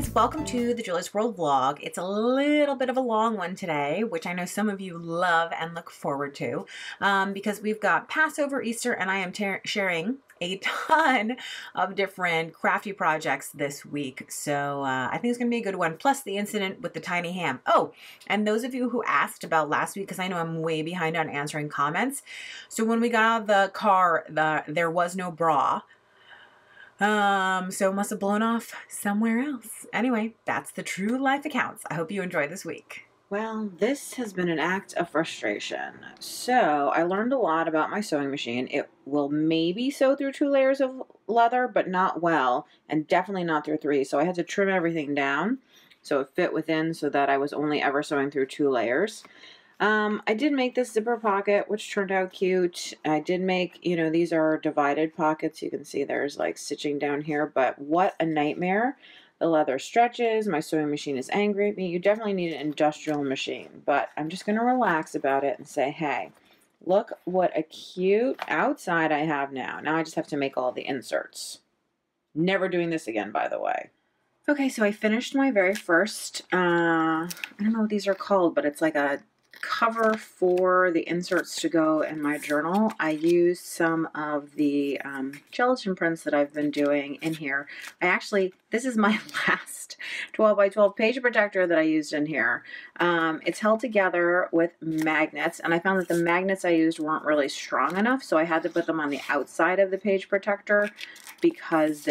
guys, welcome to the Julie's World vlog. It's a little bit of a long one today, which I know some of you love and look forward to, because we've got Passover, Easter, and I am sharing a ton of different crafty projects this week. So I think it's gonna be a good one, plus the incident with the tiny ham. Oh, and those of you who asked about last week, because I know I'm way behind on answering comments. So when we got out of the car, there was no bra. So it must have blown off somewhere else. Anyway, that's the true life accounts. I hope you enjoy this week. Well, this has been an act of frustration. So I learned a lot about my sewing machine. It will maybe sew through 2 layers of leather, but not well, and definitely not through 3. So I had to trim everything down so it fit within, so that I was only ever sewing through 2 layers. I did make this zipper pocket, which turned out cute. I did make, you know, these are divided pockets. You can see there's like stitching down here, but what a nightmare. The leather stretches. My sewing machine is angry at me. You definitely need an industrial machine, but I'm just going to relax about it and say, hey, look what a cute outside I have now. Now I just have to make all the inserts. Never doing this again, by the way. Okay, so I finished my very first, I don't know what these are called, but it's like a cover for the inserts to go in my journal. I used some of the gelatin prints that I've been doing in here. I actually, this is my last 12 by 12 page protector that I used in here. It's held together with magnets, and I found that the magnets I used weren't really strong enough, so I had to put them on the outside of the page protector because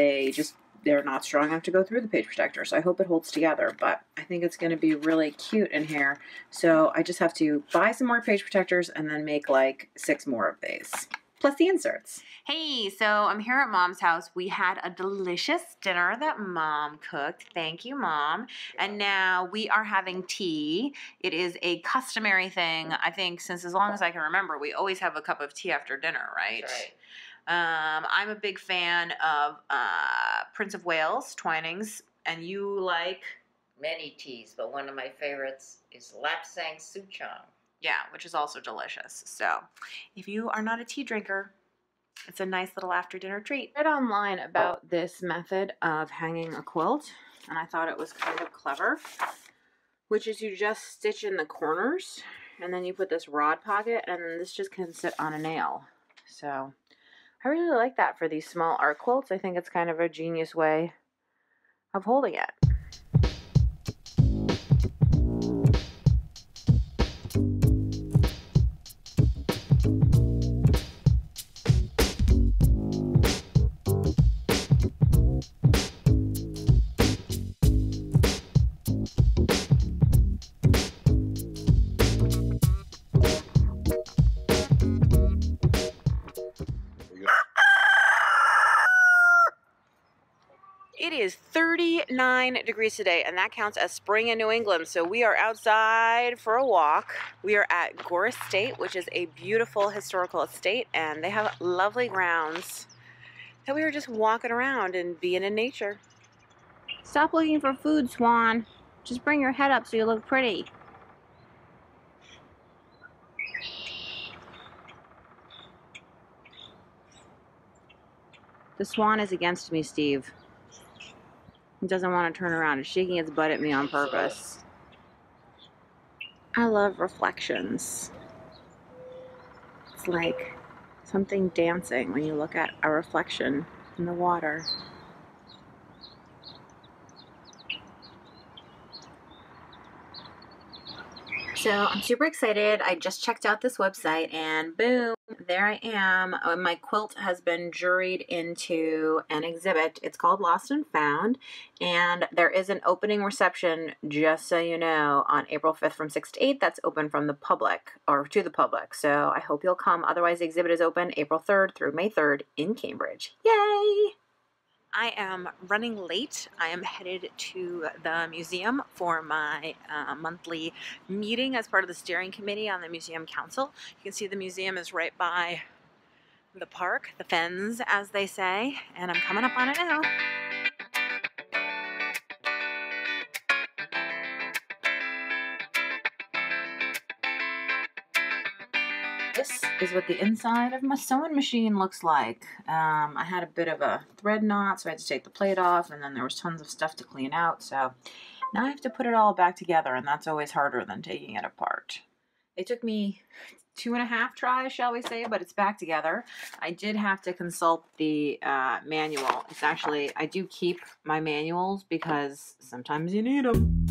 they're not strong enough to go through the page protector. So I hope it holds together, but I think it's going to be really cute in here. So I just have to buy some more page protectors and then make like 6 more of these, plus the inserts. Hey, so I'm here at Mom's house. We had a delicious dinner that Mom cooked. Thank you, Mom. And now we are having tea. It is a customary thing, I think, since as long as I can remember, we always have a cup of tea after dinner, right? That's right. I'm a big fan of Prince of Wales, Twinings, and you like? Many teas, but one of my favorites is Lapsang Souchong. Yeah, which is also delicious. So if you are not a tea drinker, it's a nice little after-dinner treat. I read online about this method of hanging a quilt, and I thought it was kind of clever, which is you just stitch in the corners, and then you put this rod pocket, and then this just can sit on a nail. So I really like that for these small art quilts. I think it's kind of a genius way of holding it. It is 39 degrees today, and that counts as spring in New England. So we are outside for a walk. We are at Gore Estate, which is a beautiful historical estate, and they have lovely grounds. So we were just walking around and being in nature. Stop looking for food, Swan. Just bring your head up so you look pretty. The swan is against me, Steve. It doesn't want to turn around. It's shaking its butt at me on purpose. I love reflections. It's like something dancing when you look at a reflection in the water. So I'm super excited. I just checked out this website and boom, there I am. My quilt has been juried into an exhibit. It's called Lost and Found, and there is an opening reception, just so you know, on April 5th from 6 to 8. That's open from the public, or to the public. So I hope you'll come. Otherwise, the exhibit is open April 3rd through May 3rd in Cambridge. Yay! I am running late. I am headed to the museum for my monthly meeting as part of the steering committee on the museum council. You can see the museum is right by the park, the Fens, as they say, and I'm coming up on it now. This is what the inside of my sewing machine looks like. I had a bit of a thread knot, so I had to take the plate off, and then there was tons of stuff to clean out, so now I have to put it all back together, and that's always harder than taking it apart. It took me 2.5 tries, shall we say, but it's back together. I did have to consult the manual. It's actually, I do keep my manuals because sometimes you need them.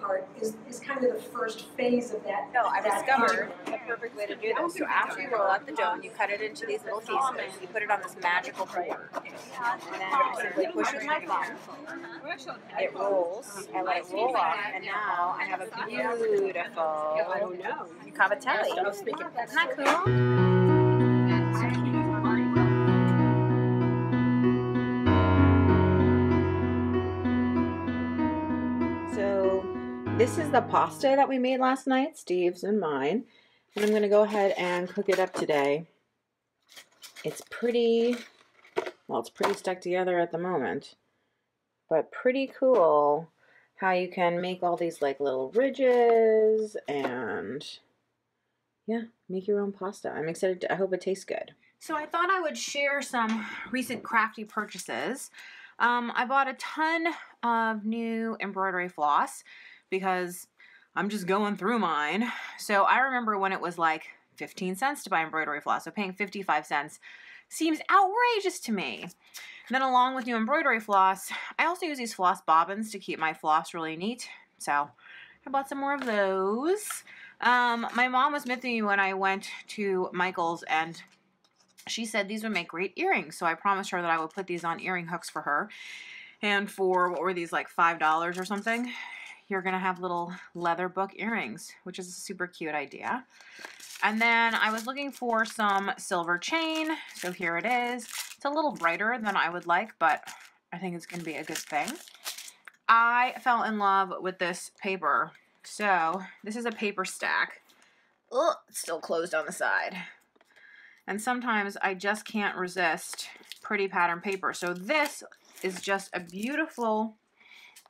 Part is kind of the first phase of that. No, I've discovered the perfect way to do this. So after you roll out the dough and you cut it into these little pieces, you put it on this magical board. And then I simply push with my thumb. It rolls. I let it roll off, and now I have a beautiful Cavatelli. Isn't that cool? This is the pasta that we made last night, Steve's and mine, and I'm going to go ahead and cook it up today. It's pretty, well, it's pretty stuck together at the moment, but pretty cool how you can make all these like little ridges and yeah, make your own pasta. I'm excited. I hope it tastes good. So I thought I would share some recent crafty purchases. I bought a ton of new embroidery floss, because I'm just going through mine. So I remember when it was like 15 cents to buy embroidery floss, so paying 55 cents seems outrageous to me. And then along with new embroidery floss, I also use these floss bobbins to keep my floss really neat. So I bought some more of those. My mom was with me when I went to Michael's, and she said these would make great earrings. So I promised her that I would put these on earring hooks for her. And for, what were these, like $5 or something? You're going to have little leather book earrings, which is a super cute idea. And then I was looking for some silver chain, so here it is. It's a little brighter than I would like, but I think it's going to be a good thing. I fell in love with this paper. So this is a paper stack. Ugh, it's still closed on the side. And sometimes I just can't resist pretty pattern paper. So this is just a beautiful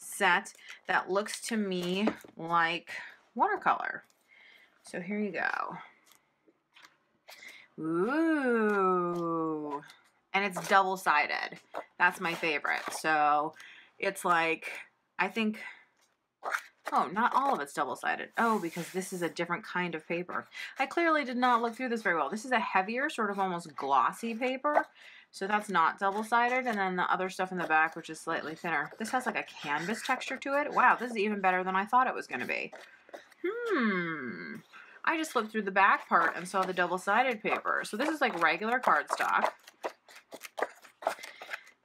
set that looks to me like watercolor. So here you go. Ooh. And it's double-sided. That's my favorite. So it's like, I think, oh, not all of it's double-sided. Oh, because this is a different kind of paper. I clearly did not look through this very well. This is a heavier, sort of almost glossy paper. So that's not double-sided, and then the other stuff in the back, which is slightly thinner. This has like a canvas texture to it. Wow, this is even better than I thought it was going to be. I just looked through the back part and saw the double-sided paper. So this is like regular cardstock.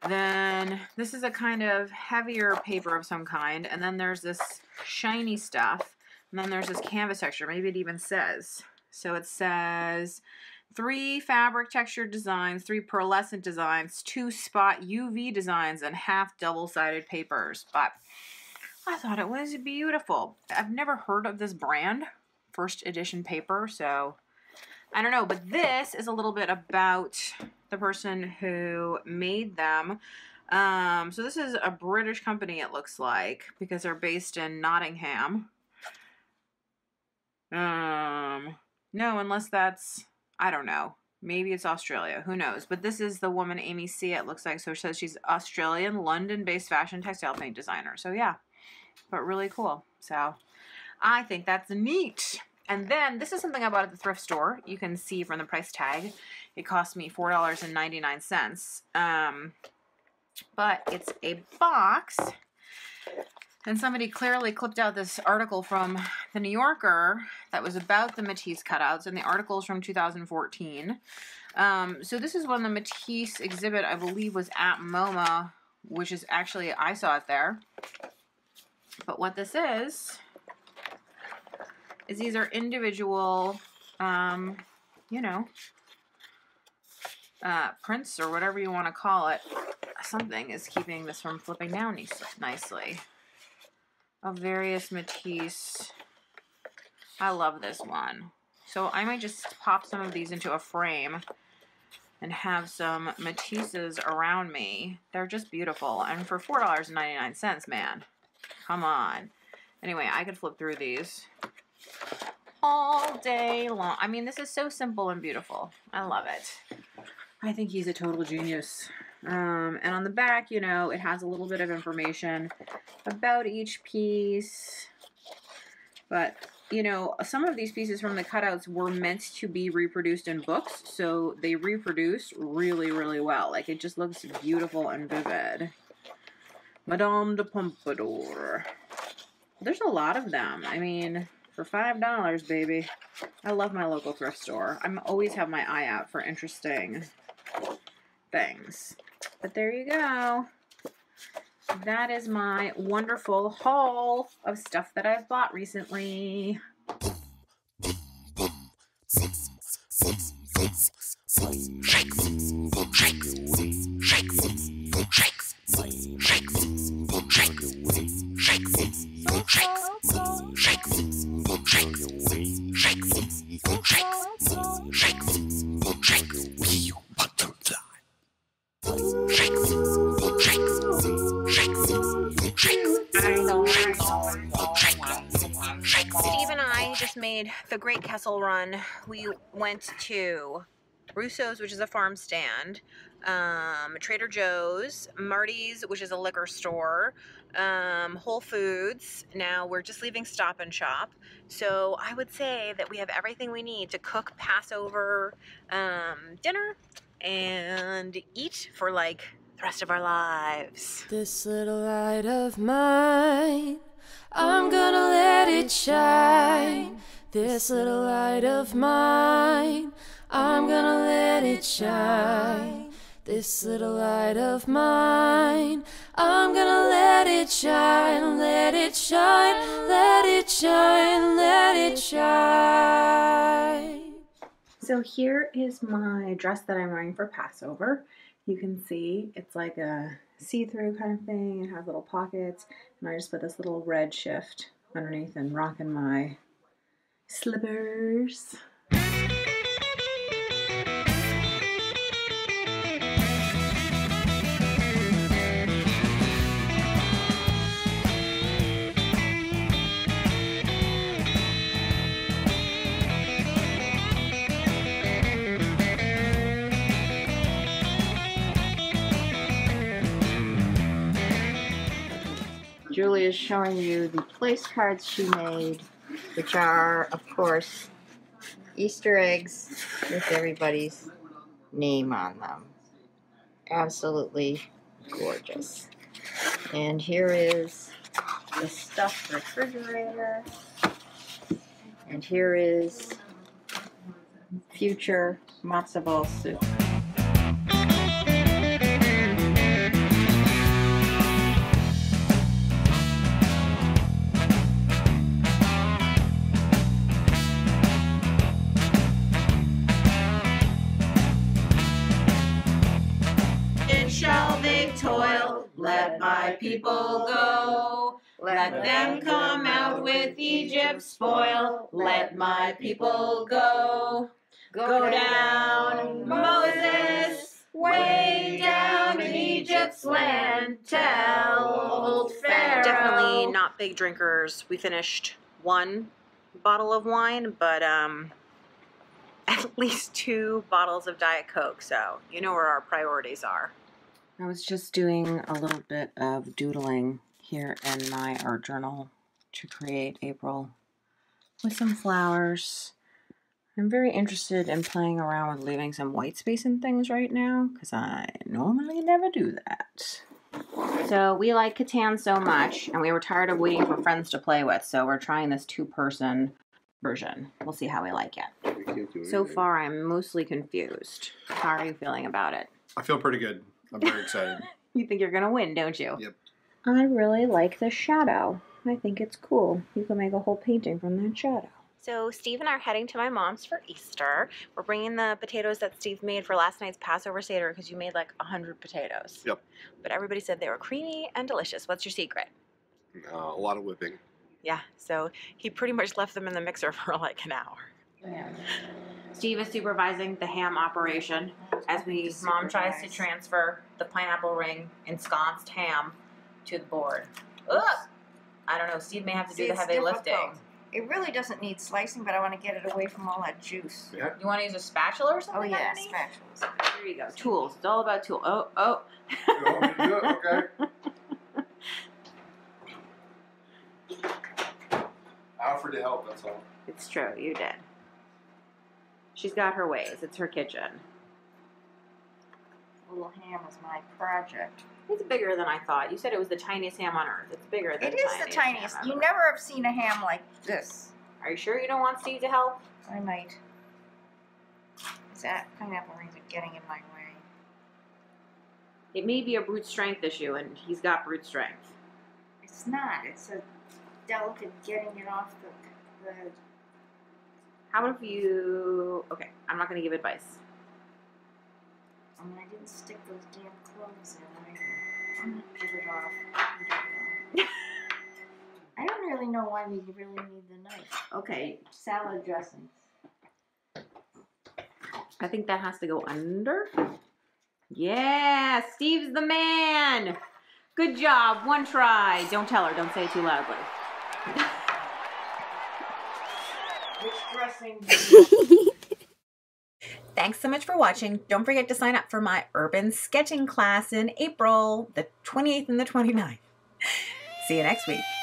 Then this is a kind of heavier paper of some kind, and then there's this shiny stuff, and then there's this canvas texture. Maybe it even says. So it says 3 fabric texture designs, 3 pearlescent designs, 2 spot UV designs, and half double-sided papers. But I thought it was beautiful. I've never heard of this brand, First Edition paper, so I don't know. But this is a little bit about the person who made them. So this is a British company, it looks like, because they're based in Nottingham. No, unless that's, I don't know. Maybe it's Australia. Who knows? But this is the woman, Amy C, it looks like. So she says she's Australian, London-based fashion textile paint designer. So yeah, but really cool. So I think that's neat. And then this is something I bought at the thrift store. You can see from the price tag. It cost me $4.99. But it's a box. And somebody clearly clipped out this article from the New Yorker that was about the Matisse cutouts, and the article's from 2014. So this is when the Matisse exhibit, I believe, was at MoMA, which is actually, I saw it there. But what this is these are individual, you know, prints or whatever you want to call it. Something is keeping this from flipping down nicely. Of various Matisse I love this one. So I might just pop some of these into a frame and have some Matisse's around me. They're just beautiful. And for $4.99, man, come on. Anyway, I could flip through these all day long. I mean, this is so simple and beautiful. I love it. I think he's a total genius. And on the back, you know, it has a little bit of information about each piece. But, you know, some of these pieces from the cutouts were meant to be reproduced in books, so they reproduce really, really well. Like, it just looks beautiful and vivid. Madame de Pompadour. There's a lot of them. I mean, for $5, baby. I love my local thrift store. I always have my eye out for interesting things. But there you go. That is my wonderful haul of stuff that I've bought recently. The Great Kessel Run, we went to Russo's, which is a farm stand, Trader Joe's, Marty's, which is a liquor store, Whole Foods. Now we're just leaving Stop and Shop. So I would say that we have everything we need to cook Passover dinner and eat for like the rest of our lives. This little light of mine, I'm gonna let it shine. This little light of mine, I'm gonna let it shine. This little light of mine, I'm gonna let it shine, let it shine, let it shine, let it shine. So here is my dress that I'm wearing for Passover. You can see it's like a see-through kind of thing. It has little pockets, and I just put this little red shift underneath and rocking my slippers. Julie is showing you the place cards she made, which are, of course, Easter eggs with everybody's name on them. Absolutely gorgeous. And here is the stuffed refrigerator. And here is future matzo ball soup. Let my people go. Let them come out with Egypt's spoil. Let my people go. Go down, Moses, way down in Egypt's land. Tell old Pharaoh. Definitely not big drinkers. We finished one bottle of wine, but at least 2 bottles of Diet Coke. So you know where our priorities are. I was just doing a little bit of doodling here in my art journal to create April with some flowers. I'm very interested in playing around with leaving some white space in things right now because I normally never do that. So we like Catan so much, and we were tired of waiting for friends to play with, so we're trying this 2-person version. We'll see how we like it. So far, I'm mostly confused. How are you feeling about it? I feel pretty good. I'm very excited. You think you're going to win, don't you? Yep. I really like the shadow. I think it's cool. You can make a whole painting from that shadow. So Steve and I are heading to my mom's for Easter. We're bringing the potatoes that Steve made for last night's Passover Seder because you made like 100 potatoes. Yep. But everybody said they were creamy and delicious. What's your secret? A lot of whipping. Yeah, so he pretty much left them in the mixer for like an hour. Yeah. Steve is supervising the ham operation as Mom tries to transfer the pineapple ring ensconced ham to the board. Ugh! I don't know. Steve may have to do the heavy lifting. It really doesn't need slicing, but I want to get it away from all that juice. Yeah. You want to use a spatula or something? Oh, yeah, spatula. There you go. Tools. It's all about tools. Oh, oh. You want me to do it? Okay. I offered to help, that's all. It's true. You did. She's got her ways. It's her kitchen. Little ham is my project. It's bigger than I thought. You said it was the tiniest ham on earth. It's bigger than it is the tiniest. You never have seen a ham like this. Are you sure you don't want Steve to help? I might. Is that pineapple rings are getting in my way? It may be a brute strength issue, and he's got brute strength. It's not. It's a delicate getting it off the. How about if you? Okay, I'm not going to give advice. I mean, I didn't stick those damn clothes in. I'm going to give it off. I don't really know why we really need the knife. Okay. Salad dressings. I think that has to go under. Yeah, Steve's the man. Good job. One try. Don't tell her. Don't say it too loudly. Which dressing? Thanks so much for watching. Don't forget to sign up for my urban sketching class in April, the 28th and the 29th. See you next week.